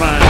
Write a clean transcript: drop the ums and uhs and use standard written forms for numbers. mine.